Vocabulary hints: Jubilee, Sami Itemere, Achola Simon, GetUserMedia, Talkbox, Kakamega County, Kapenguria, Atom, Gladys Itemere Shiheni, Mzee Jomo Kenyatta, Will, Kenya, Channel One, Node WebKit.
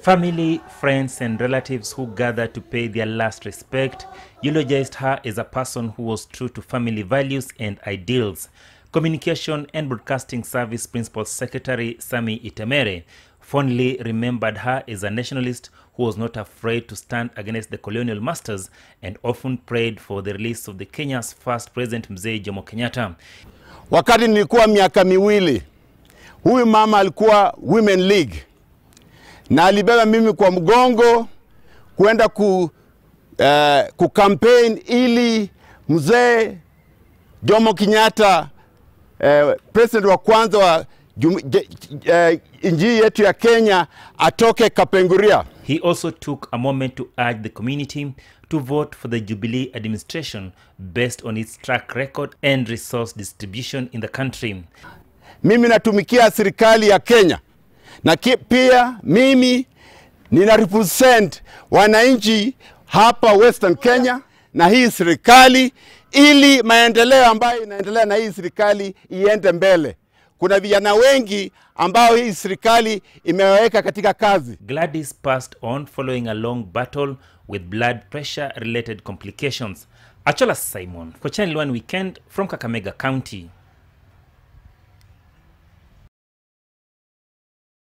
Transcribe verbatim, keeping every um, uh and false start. Family, friends and relatives who gathered to pay their last respect eulogized her as a person who was true to family values and ideals. Communication and Broadcasting Service Principal Secretary Sami Itemere fondly remembered her as a nationalist who was not afraid to stand against the colonial masters and often prayed for the release of the Kenya's first president Mzee Jomo Kenyatta. Wakati nilikuwa miaka miwili, huyu mama alikuwa Women League na alibeba mimi kwa mgongo kwenda ku uh, ku campaign ili Mzee Jomo Kenyatta Uh, president wa kwanza wa jum, je, uh, nchi yetu ya Kenya atoke Kapenguria. He also took a moment to urge the community to vote for the Jubilee administration based on its track record and resource distribution in the country. Mimi natumikia serikali ya Kenya na pia mimi nina represent wananchi hapa Western Kenya na hii serikali ili maendeleo ambayo inaendelea na hii serikali iende mbele. Kuna vijana wengi ambao hii serikali imewaweka katika kazi. Gladys passed on following a long battle with blood pressure related complications. Achola Simon for Channel One Weekend from Kakamega County.